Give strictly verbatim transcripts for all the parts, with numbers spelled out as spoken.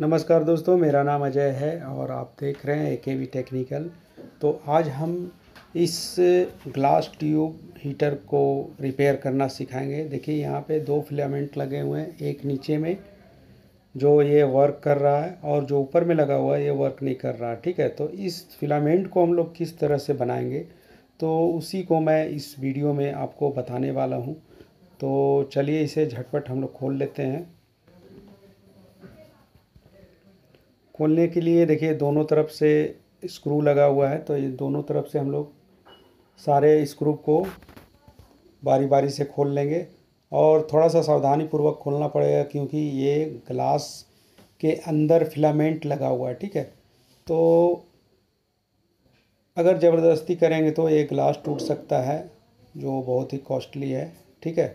नमस्कार दोस्तों, मेरा नाम अजय है और आप देख रहे हैं एकेवी टेक्निकल। तो आज हम इस ग्लास ट्यूब हीटर को रिपेयर करना सिखाएंगे। देखिए यहाँ पे दो फिलामेंट लगे हुए हैं, एक नीचे में जो ये वर्क कर रहा है और जो ऊपर में लगा हुआ है ये वर्क नहीं कर रहा। ठीक है, तो इस फिलामेंट को हम लोग किस तरह से बनाएंगे तो उसी को मैं इस वीडियो में आपको बताने वाला हूँ। तो चलिए इसे झटपट हम लोग खोल लेते हैं। खोलने के लिए देखिए दोनों तरफ से स्क्रू लगा हुआ है, तो ये दोनों तरफ से हम लोग सारे स्क्रू को बारी बारी से खोल लेंगे और थोड़ा सा सावधानी पूर्वक खोलना पड़ेगा क्योंकि ये ग्लास के अंदर फिलामेंट लगा हुआ है। ठीक है, तो अगर ज़बरदस्ती करेंगे तो ये ग्लास टूट सकता है जो बहुत ही कॉस्टली है। ठीक है,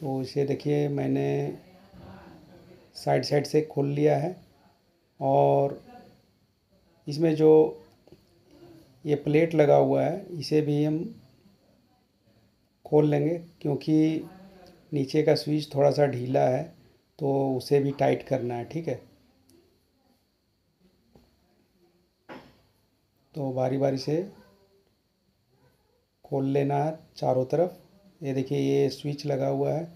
तो इसे देखिए मैंने साइड साइड से खोल लिया है और इसमें जो ये प्लेट लगा हुआ है इसे भी हम खोल लेंगे क्योंकि नीचे का स्विच थोड़ा सा ढीला है तो उसे भी टाइट करना है। ठीक है, तो बारी बारी से खोल लेना है चारों तरफ। ये देखिए ये स्विच लगा हुआ है,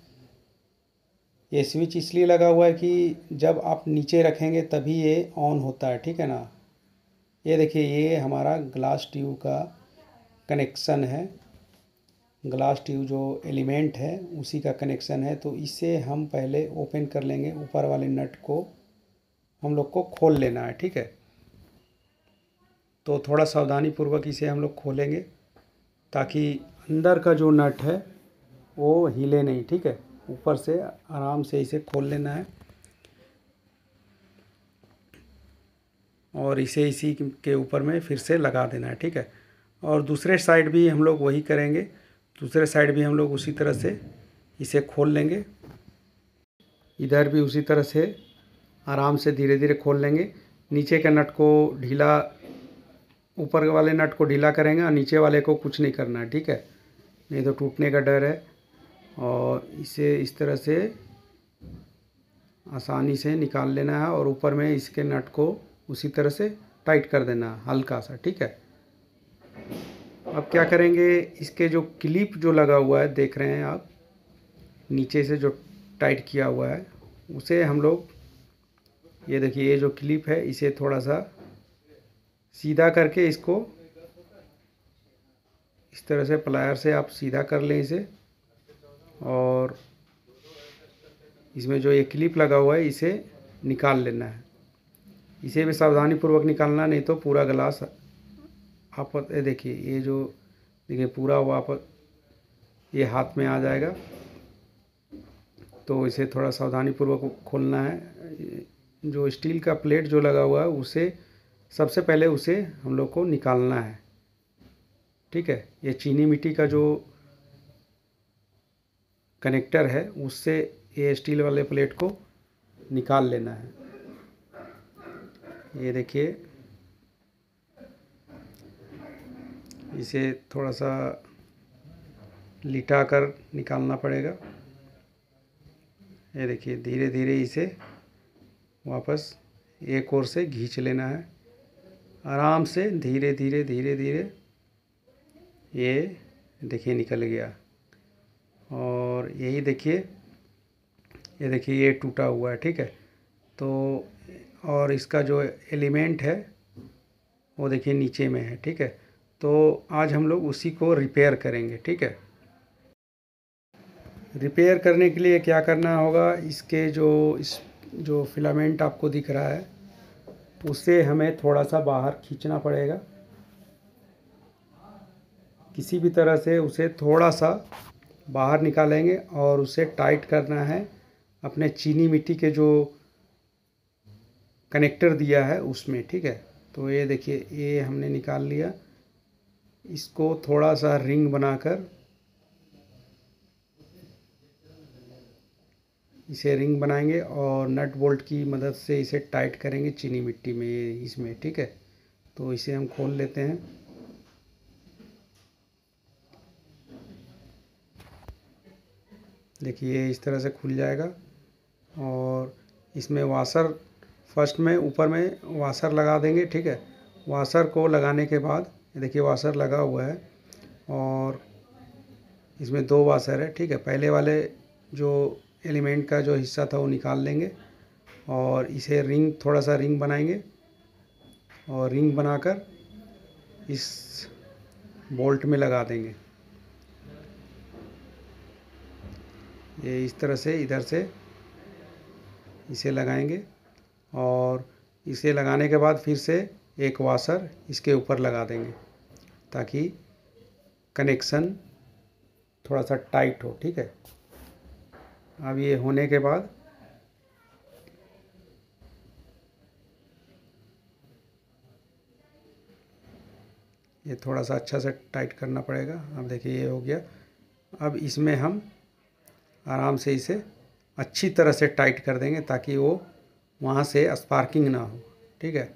ये स्विच इसलिए लगा हुआ है कि जब आप नीचे रखेंगे तभी ये ऑन होता है। ठीक है ना, ये देखिए ये हमारा ग्लास ट्यूब का कनेक्शन है, ग्लास ट्यूब जो एलिमेंट है उसी का कनेक्शन है। तो इसे हम पहले ओपन कर लेंगे, ऊपर वाले नट को हम लोग को खोल लेना है। ठीक है, तो थोड़ा सावधानी पूर्वक इसे हम लोग खोलेंगे ताकि अंदर का जो नट है वो हिले नहीं। ठीक है, ऊपर से आराम से इसे खोल लेना है और इसे इसी के ऊपर में फिर से लगा देना है। ठीक है, और दूसरे साइड भी हम लोग वही करेंगे, दूसरे साइड भी हम लोग उसी तरह से इसे खोल लेंगे, इधर भी उसी तरह से आराम से धीरे धीरे खोल लेंगे। नीचे के नट को ढीला, ऊपर वाले नट को ढीला करेंगे और नीचे वाले को कुछ नहीं करना है। ठीक है, नहीं तो टूटने का डर है। और इसे इस तरह से आसानी से निकाल लेना है और ऊपर में इसके नट को उसी तरह से टाइट कर देना है हल्का सा। ठीक है, अब क्या करेंगे, इसके जो क्लिप जो लगा हुआ है देख रहे हैं आप, नीचे से जो टाइट किया हुआ है उसे हम लोग, ये देखिए ये जो क्लिप है इसे थोड़ा सा सीधा करके इसको इस तरह से प्लायर से आप सीधा कर लें इसे, और इसमें जो ये क्लिप लगा हुआ है इसे निकाल लेना है। इसे भी सावधानी पूर्वक निकालना, नहीं तो पूरा ग्लास आप देखिए ये जो देखिए पूरा हुआ आप ये हाथ में आ जाएगा। तो इसे थोड़ा सावधानी पूर्वक खोलना है। जो स्टील का प्लेट जो लगा हुआ है उसे सबसे पहले उसे हम लोग को निकालना है। ठीक है, ये चीनी मिट्टी का जो कनेक्टर है उससे ये स्टील वाले प्लेट को निकाल लेना है। ये देखिए इसे थोड़ा सा लिटा कर निकालना पड़ेगा। ये देखिए धीरे धीरे इसे वापस एक ओर से खींच लेना है आराम से, धीरे धीरे धीरे धीरे। ये देखिए निकल गया, और यही देखिए ये देखिए ये टूटा हुआ है। ठीक है, तो और इसका जो एलिमेंट है वो देखिए नीचे में है। ठीक है, तो आज हम लोग उसी को रिपेयर करेंगे। ठीक है, रिपेयर करने के लिए क्या करना होगा, इसके जो इस जो फिलामेंट आपको दिख रहा है उसे हमें थोड़ा सा बाहर खींचना पड़ेगा किसी भी तरह से, उसे थोड़ा सा बाहर निकालेंगे और उसे टाइट करना है अपने चीनी मिट्टी के जो कनेक्टर दिया है उसमें। ठीक है, तो ये देखिए ये हमने निकाल लिया, इसको थोड़ा सा रिंग बनाकर, इसे रिंग बनाएंगे और नट बोल्ट की मदद से इसे टाइट करेंगे चीनी मिट्टी में इसमें। ठीक है, तो इसे हम खोल लेते हैं। देखिए इस तरह से खुल जाएगा और इसमें वाशर फर्स्ट में ऊपर में वाशर लगा देंगे, ठीक है। वाशर को लगाने के बाद देखिए वाशर लगा हुआ है और इसमें दो वाशर है, ठीक है। पहले वाले जो एलिमेंट का जो हिस्सा था वो निकाल लेंगे और इसे रिंग थोड़ा सा रिंग बनाएंगे और रिंग बनाकर इस बोल्ट में लगा देंगे। ये इस तरह से इधर से इसे लगाएंगे और इसे लगाने के बाद फिर से एक वाशर इसके ऊपर लगा देंगे ताकि कनेक्शन थोड़ा सा टाइट हो, ठीक है। अब ये होने के बाद ये थोड़ा सा अच्छा से टाइट करना पड़ेगा। अब देखिए ये हो गया। अब इसमें हम आराम से इसे अच्छी तरह से टाइट कर देंगे ताकि वो वहाँ से स्पार्किंग ना हो, ठीक है।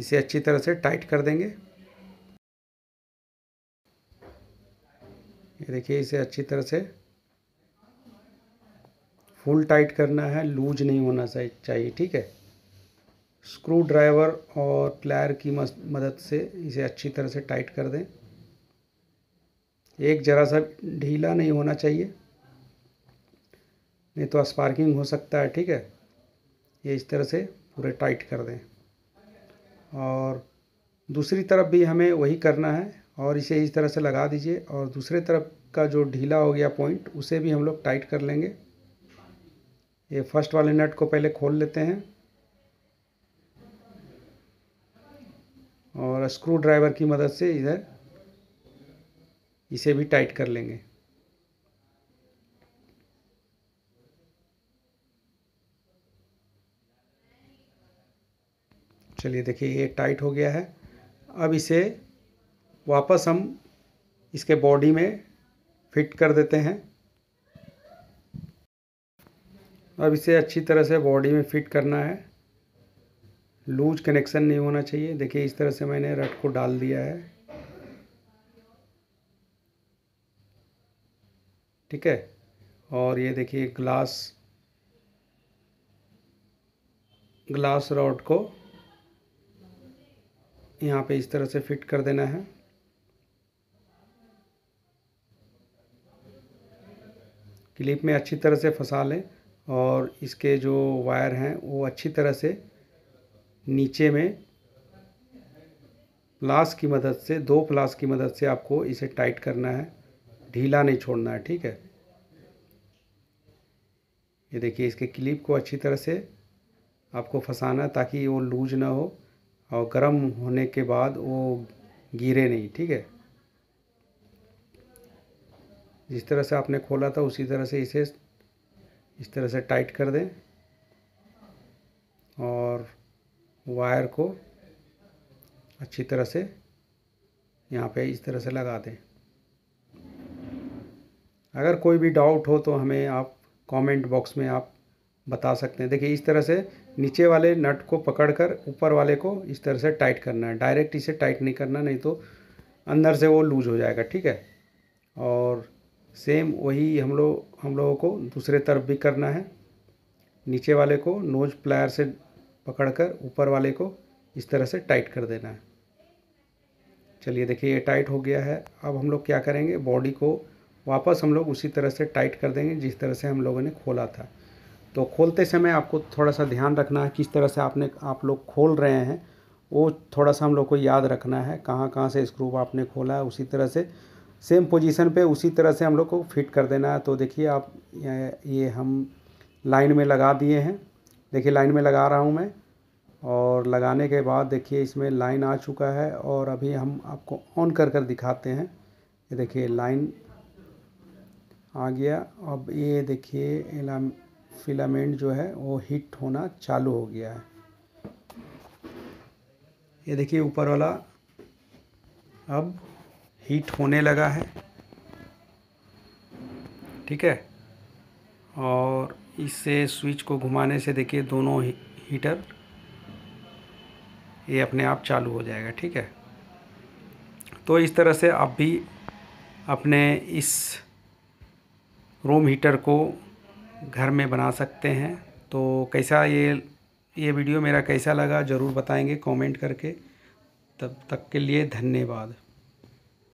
इसे अच्छी तरह से टाइट कर देंगे। ये देखिए इसे अच्छी तरह से फुल टाइट करना है, लूज नहीं होना चाहिए, ठीक है। स्क्रू ड्राइवर और प्लायर की मदद से इसे अच्छी तरह से टाइट कर दें, एक जरा सा ढीला नहीं होना चाहिए नहीं तो स्पार्किंग हो सकता है, ठीक है। ये इस तरह से पूरे टाइट कर दें और दूसरी तरफ भी हमें वही करना है और इसे इस तरह से लगा दीजिए और दूसरे तरफ का जो ढीला हो गया पॉइंट उसे भी हम लोग टाइट कर लेंगे। ये फर्स्ट वाले नट को पहले खोल लेते हैं और स्क्रू ड्राइवर की मदद से इधर इसे भी टाइट कर लेंगे। चलिए देखिए ये टाइट हो गया है। अब इसे वापस हम इसके बॉडी में फिट कर देते हैं। अब इसे अच्छी तरह से बॉडी में फिट करना है, लूज कनेक्शन नहीं होना चाहिए। देखिए इस तरह से मैंने रट को डाल दिया है, ठीक है। और ये देखिए ग्लास ग्लास रॉड को यहाँ पे इस तरह से फिट कर देना है। क्लिप में अच्छी तरह से फंसा लें और इसके जो वायर हैं वो अच्छी तरह से नीचे में प्लास की मदद से दो प्लास की मदद से आपको इसे टाइट करना है, ढीला नहीं छोड़ना है, ठीक है। ये देखिए इसके क्लिप को अच्छी तरह से आपको फंसाना ताकि वो लूज ना हो और गर्म होने के बाद वो गिरे नहीं, ठीक है। जिस तरह से आपने खोला था उसी तरह से इसे इस तरह से टाइट कर दें और वायर को अच्छी तरह से यहाँ पे इस तरह से लगा दें। अगर कोई भी डाउट हो तो हमें आप कमेंट बॉक्स में आप बता सकते हैं। देखिए इस तरह से नीचे वाले नट को पकड़कर ऊपर वाले को इस तरह से टाइट करना है, डायरेक्ट इसे टाइट नहीं करना नहीं तो अंदर से वो लूज हो जाएगा, ठीक है। और सेम वही हम लोग हम लोगों को दूसरे तरफ भी करना है। नीचे वाले को नोज प्लायर से पकड़कर ऊपर वाले को इस तरह से टाइट कर देना है। चलिए देखिए ये टाइट हो गया है। अब हम लोग क्या करेंगे, बॉडी को वापस हम लोग उसी तरह से टाइट कर देंगे जिस तरह से हम लोगों ने खोला था। तो खोलते समय आपको थोड़ा सा ध्यान रखना है किस तरह से आपने आप लोग खोल रहे हैं वो थोड़ा सा हम लोग को याद रखना है, कहाँ कहाँ से स्क्रू आपने खोला है उसी तरह से सेम पोजीशन पे उसी तरह से हम लोग को फिट कर देना है। तो देखिए आप ये हम लाइन में लगा दिए हैं, देखिए लाइन में लगा रहा हूँ मैं और लगाने के बाद देखिए इसमें लाइन आ चुका है और अभी हम आपको ऑन कर कर दिखाते हैं। ये देखिए लाइन आ गया। अब ये देखिए फिलामेंट जो है वो हिट होना चालू हो गया है। ये देखिए ऊपर वाला अब हीट होने लगा है, ठीक है। और इससे स्विच को घुमाने से देखिए दोनों ही, हीटर ये अपने आप चालू हो जाएगा, ठीक है। तो इस तरह से आप भी अपने इस रूम हीटर को घर में बना सकते हैं। तो कैसा ये ये वीडियो मेरा कैसा लगा ज़रूर बताएंगे कमेंट करके। तब तक के लिए धन्यवाद।